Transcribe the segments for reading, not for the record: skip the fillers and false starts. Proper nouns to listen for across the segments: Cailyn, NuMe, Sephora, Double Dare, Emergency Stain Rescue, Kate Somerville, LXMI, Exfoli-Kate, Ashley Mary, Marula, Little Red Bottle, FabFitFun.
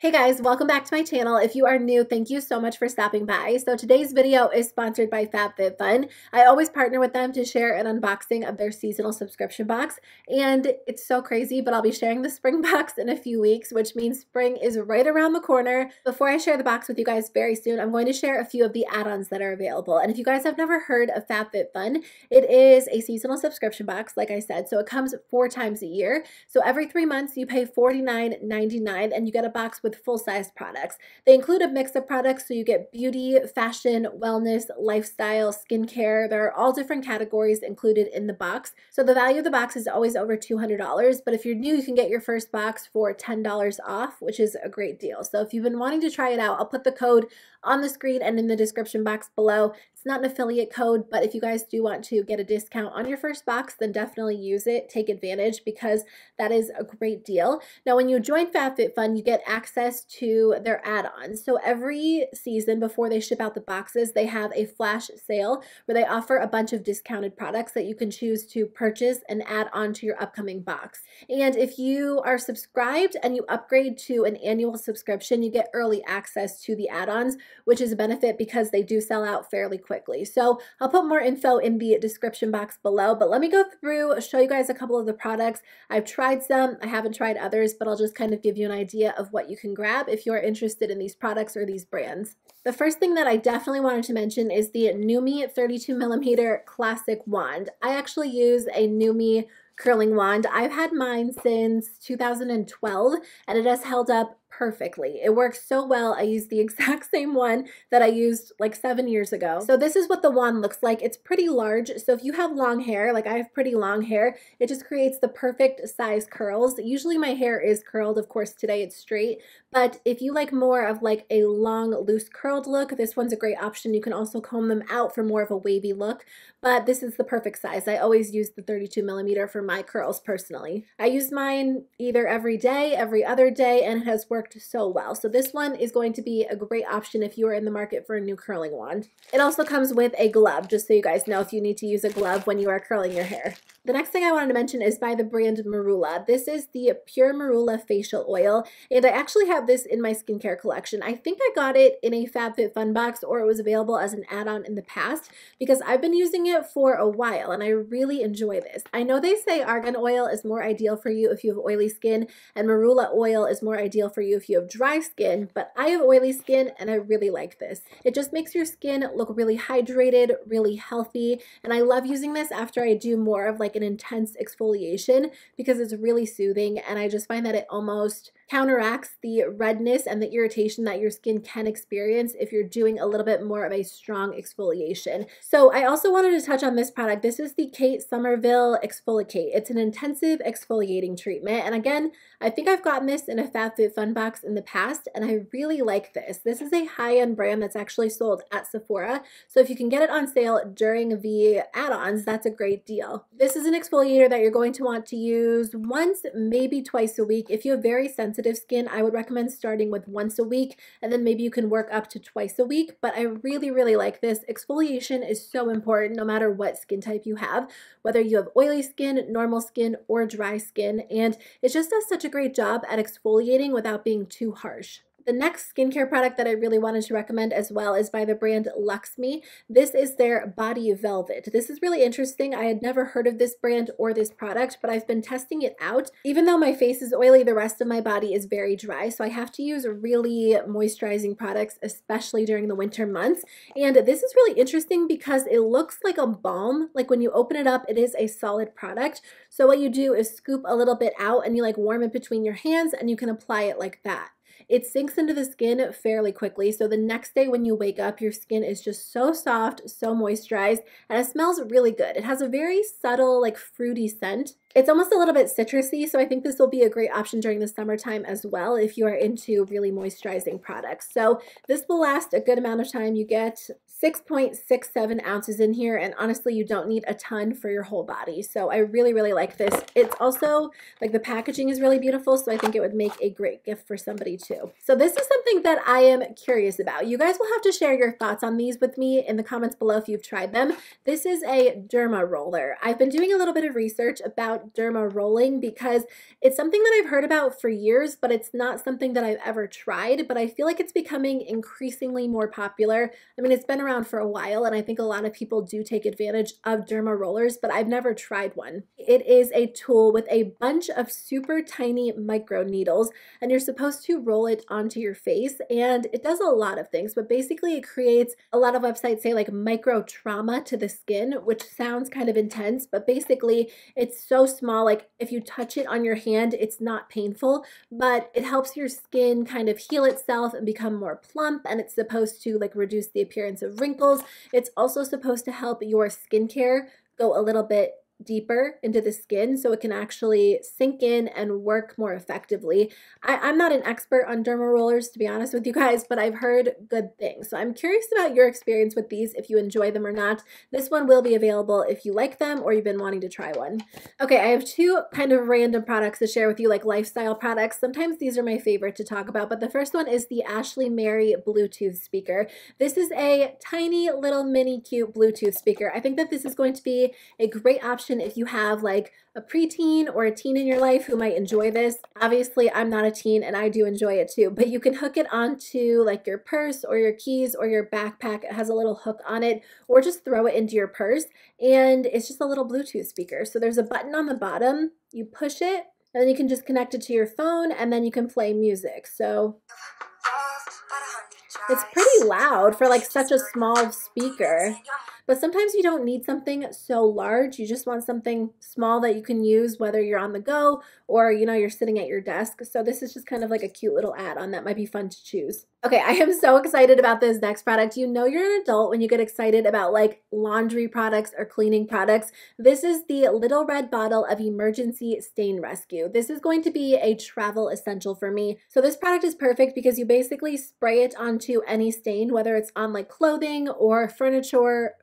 Hey guys, welcome back to my channel. If you are new, thank you so much for stopping by. So today's video is sponsored by FabFitFun. I always partner with them to share an unboxing of their seasonal subscription box. And it's so crazy, but I'll be sharing the spring box in a few weeks, which means spring is right around the corner. Before I share the box with you guys very soon, I'm going to share a few of the add-ons that are available. And if you guys have never heard of FabFitFun, it is a seasonal subscription box, like I said. So it comes 4 times a year. So every 3 months you pay $49.99 and you get a box with full-sized products. They include a mix of products, so you get beauty, fashion, wellness, lifestyle, skincare. There are all different categories included in the box. So the value of the box is always over $200, but if you're new, you can get your first box for $10 off, which is a great deal. So if you've been wanting to try it out, I'll put the code on the screen and in the description box below. It's not an affiliate code, but if you guys do want to get a discount on your first box, then definitely use it. Take advantage because that is a great deal. Now, when you join FabFitFun, you get access to their add-ons. So every season before they ship out the boxes, they have a flash sale where they offer a bunch of discounted products that you can choose to purchase and add on to your upcoming box. And if you are subscribed and you upgrade to an annual subscription, you get early access to the add-ons, which is a benefit because they do sell out fairly quickly. So I'll put more info in the description box below, but let me go through, show you guys a couple of the products. I've tried some, I haven't tried others, but I'll just kind of give you an idea of what you can grab if you're interested in these products or these brands. The first thing that I definitely wanted to mention is the NuMe 32mm classic wand. I actually use a NuMe curling wand. I've had mine since 2012 and it has held up perfectly. It works so well. I use the exact same one that I used like 7 years ago. So this is what the wand looks like. It's pretty large. So if you have long hair, like I have pretty long hair, it just creates the perfect size curls. Usually my hair is curled. Of course, today it's straight. But if you like more of like a long, loose curled look, this one's a great option. You can also comb them out for more of a wavy look, but this is the perfect size. I always use the 32mm for my curls personally. I use mine either every day, every other day, and it has worked so well. So this one is going to be a great option if you are in the market for a new curling wand. It also comes with a glove, just so you guys know if you need to use a glove when you are curling your hair. The next thing I wanted to mention is by the brand Marula. This is the Pure Marula Facial Oil, and I actually have this in my skincare collection. I think I got it in a FabFitFun box, or it was available as an add-on in the past, because I've been using it for a while, and I really enjoy this. I know they say argan oil is more ideal for you if you have oily skin, and Marula oil is more ideal for you if you have dry skin, but I have oily skin and I really like this. It just makes your skin look really hydrated, really healthy, and I love using this after I do more of like an intense exfoliation because it's really soothing, and I just find that it almost counteracts the redness and the irritation that your skin can experience if you're doing a little bit more of a strong exfoliation. So I also wanted to touch on this product. This is the Kate Somerville Exfoli-Kate. It's an intensive exfoliating treatment. And again, I think I've gotten this in a FabFitFun box in the past, and I really like this. This is a high-end brand that's actually sold at Sephora. So if you can get it on sale during the add-ons, that's a great deal. This is an exfoliator that you're going to want to use once, maybe twice a week. If you have very sensitive skin, I would recommend starting with once a week, and then maybe you can work up to twice a week. But I really, really like this. Exfoliation is so important no matter what skin type you have, whether you have oily skin, normal skin, or dry skin, and it just does such a great job at exfoliating without being too harsh. The next skincare product that I really wanted to recommend as well is by the brand LXMI. This is their Body Velvet. This is really interesting. I had never heard of this brand or this product, but I've been testing it out. Even though my face is oily, the rest of my body is very dry, so I have to use really moisturizing products, especially during the winter months. And this is really interesting because it looks like a balm. Like when you open it up, it is a solid product. So what you do is scoop a little bit out and you like warm it between your hands and you can apply it like that. It sinks into the skin fairly quickly, so the next day when you wake up, your skin is just so soft, so moisturized, and it smells really good. It has a very subtle, like, fruity scent. It's almost a little bit citrusy, so I think this will be a great option during the summertime as well if you are into really moisturizing products. So this will last a good amount of time. You get 6.67 ounces in here, and honestly, you don't need a ton for your whole body. So I really, really like this. It's also, like, the packaging is really beautiful, so I think it would make a great gift for somebody too. So this is something that I am curious about. You guys will have to share your thoughts on these with me in the comments below if you've tried them. This is a derma roller. I've been doing a little bit of research about about derma rolling because it's something that I've heard about for years, but it's not something that I've ever tried, but I feel like it's becoming increasingly more popular. I mean, it's been around for a while, and I think a lot of people do take advantage of derma rollers, but I've never tried one. It is a tool with a bunch of super tiny micro needles, and you're supposed to roll it onto your face, and it does a lot of things, but basically it creates, a lot of websites say like micro trauma to the skin, which sounds kind of intense, but basically it's so small, like if you touch it on your hand, it's not painful, but it helps your skin kind of heal itself and become more plump, and it's supposed to like reduce the appearance of wrinkles. It's also supposed to help your skincare go a little bit deeper into the skin so it can actually sink in and work more effectively. I'm not an expert on derma rollers, to be honest with you guys, but I've heard good things. So I'm curious about your experience with these, if you enjoy them or not. This one will be available if you like them or you've been wanting to try one. Okay, I have two kind of random products to share with you, like lifestyle products. Sometimes these are my favorite to talk about, but the first one is the Ashley Mary Bluetooth speaker. This is a tiny little mini cute Bluetooth speaker. I think that this is going to be a great option if you have like a preteen or a teen in your life who might enjoy this. Obviously, I'm not a teen and I do enjoy it too, but you can hook it onto like your purse or your keys or your backpack. It has a little hook on it, or just throw it into your purse, and it's just a little Bluetooth speaker. So there's a button on the bottom, you push it, and then you can just connect it to your phone, and then you can play music. So it's pretty loud for like such a small speaker. But sometimes you don't need something so large. You just want something small that you can use whether you're on the go or, you know, you're sitting at your desk. So this is just kind of like a cute little add-on that might be fun to choose. Okay, I am so excited about this next product. You know you're an adult when you get excited about like laundry products or cleaning products. This is the Little Red Bottle of Emergency Stain Rescue. This is going to be a travel essential for me. So this product is perfect because you basically spray it onto any stain, whether it's on like clothing or furniture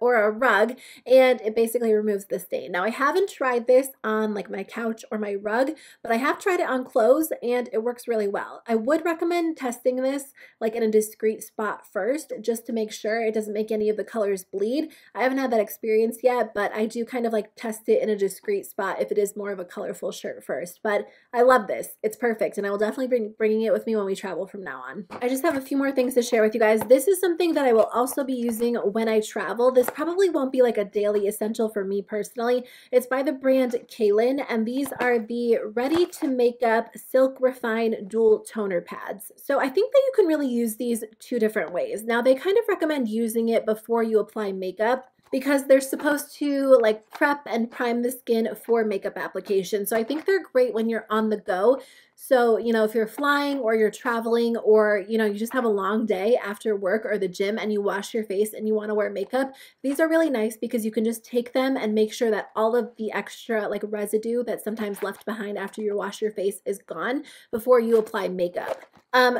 or a rug, and it basically removes the stain. Now I haven't tried this on like my couch or my rug, but I have tried it on clothes and it works really well. I would recommend testing this like in a discreet spot first, just to make sure it doesn't make any of the colors bleed. I haven't had that experience yet, but I do kind of like test it in a discreet spot if it is more of a colorful shirt first. But I love this. It's perfect, and I will definitely bringing it with me when we travel from now on. I just have a few more things to share with you guys. This is something that I will also be using when I travel. This probably won't be like a daily essential for me personally. It's by the brand Cailyn, and these are the Ready to Make Up Silk Refine Dual Toner Pads. So I think that you can really use these two different ways. Now they kind of recommend using it before you apply makeup, because they're supposed to like prep and prime the skin for makeup application. So I think they're great when you're on the go. So, you know, if you're flying or you're traveling or, you know, you just have a long day after work or the gym and you wash your face and you want to wear makeup, these are really nice because you can just take them and make sure that all of the extra like residue that's sometimes left behind after you wash your face is gone before you apply makeup.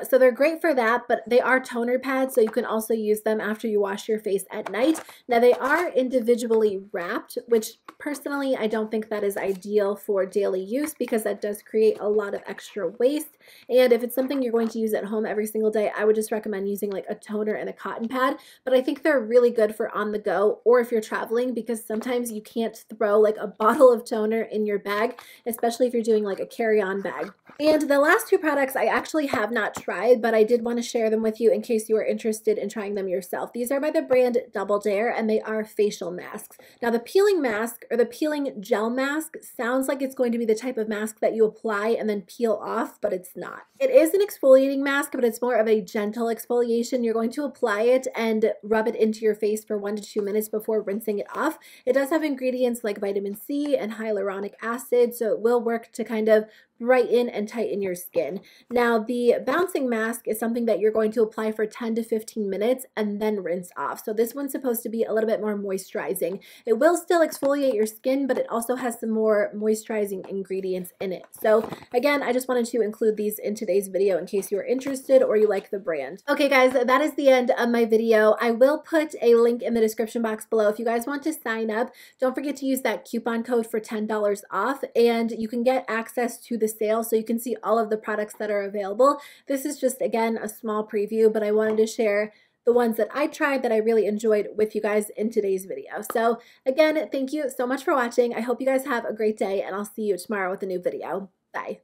So they're great for that, but they are toner pads, so you can also use them after you wash your face at night. Now they are individually wrapped, which personally I don't think that is ideal for daily use because that does create a lot of extra waste. And if it's something you're going to use at home every single day, I would just recommend using like a toner and a cotton pad. But I think they're really good for on the go or if you're traveling, because sometimes you can't throw like a bottle of toner in your bag, especially if you're doing like a carry-on bag. And the last two products I actually have not tried, but I did want to share them with you in case you are interested in trying them yourself. These are by the brand Double Dare, and they are facial masks. Now the peeling mask or the peeling gel mask sounds like it's going to be the type of mask that you apply and then peel off, but it's not. It is an exfoliating mask, but it's more of a gentle exfoliation. You're going to apply it and rub it into your face for 1 to 2 minutes before rinsing it off. It does have ingredients like vitamin C and hyaluronic acid, so it will work to kind of brighten and tighten your skin. Now the bouncing mask is something that you're going to apply for 10 to 15 minutes and then rinse off. So this one's supposed to be a little bit more moisturizing. It will still exfoliate your skin, but it also has some more moisturizing ingredients in it. So again, I just wanted to include these in today's video in case you are interested or you like the brand. Okay guys, that is the end of my video. I will put a link in the description box below if you guys want to sign up. Don't forget to use that coupon code for $10 off, and you can get access to the sale so you can see all of the products that are available. This is just, again, a small preview, but I wanted to share the ones that I tried that I really enjoyed with you guys in today's video. So again, thank you so much for watching. I hope you guys have a great day, and I'll see you tomorrow with a new video. Bye.